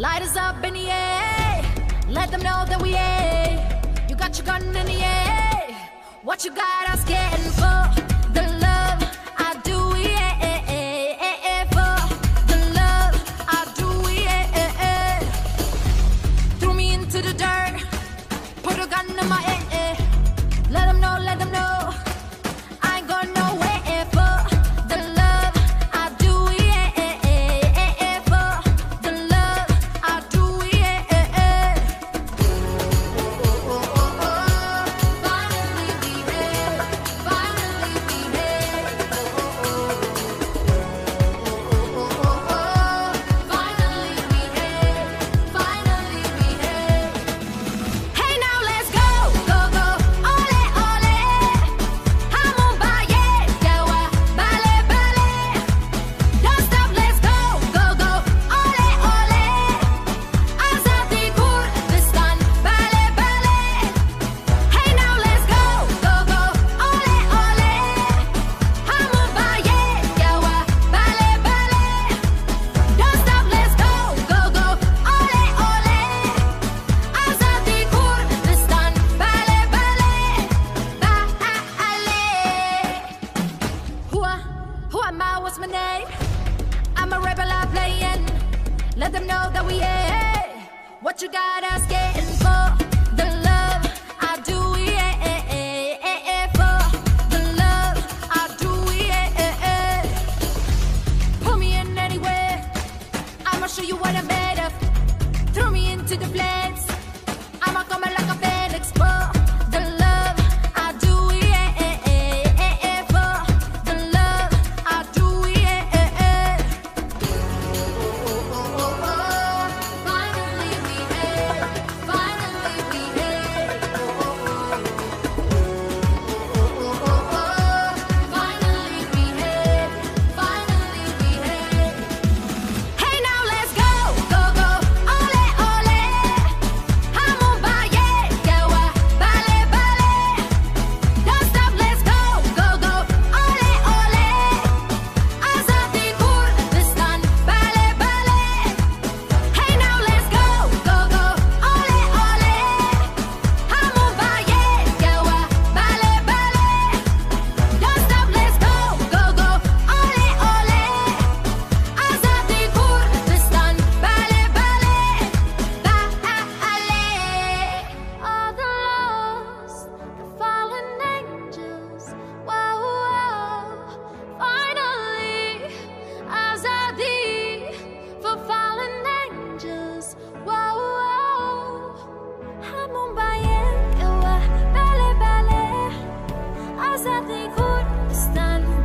Light us up in the air, let them know that we ain't. You got your gun in the air, what you got us getting for? The love I do, yeah, for the love I do, yeah. Threw me into the dirt, put a gun in my ear. Let them know, I ain't going nowhere for the love I do, yeah, for the love I do, yeah. Finally be here, finally be here. Finally be here, finally be here. Hey, now let's go, go, go, ole, ole. Hamon baye, dawa, bale, bale. Don't stop, let's go, go, go, ole, ole. Azadi Kurdistan, bale, bale. Hey now let's go, go go, ole ole. Hamon baye, dawa, bale bale. Don't stop, let's go, go go, ole ole. Azadi Kurdistan, bale bale, bale. Who am I? What's my name? I'm a rebel, I'm playing. Let them know that we ain't. What you got us getting for? The love I do, yeah, for the love I do, yeah. Put me in anywhere, I'ma show you what I'm made of. Throw me into the flames, I'ma come out like a phoenix for the love I do, yeah, for the love I do, yeah. Finally we here, finally we here. Finally we here, finally we here. Hey now let's go, go go, ole ole. Hamon baye, dawa, bale bale. Don't stop, let's go, go go, ole ole. Azadi Kurdistan, bale bale. Hey now let's go, go go, ole ole. Hamon baye, dawa, bale bale. Don't stop, let's go, go go, ole ole. Azadi Kurdistan, bale bale, bale. All the lost, the fallen angels, wow, finally, Azadi for fallen angels, wow. Hamon baye, dawa, bale bale. Azadi Kurdistan.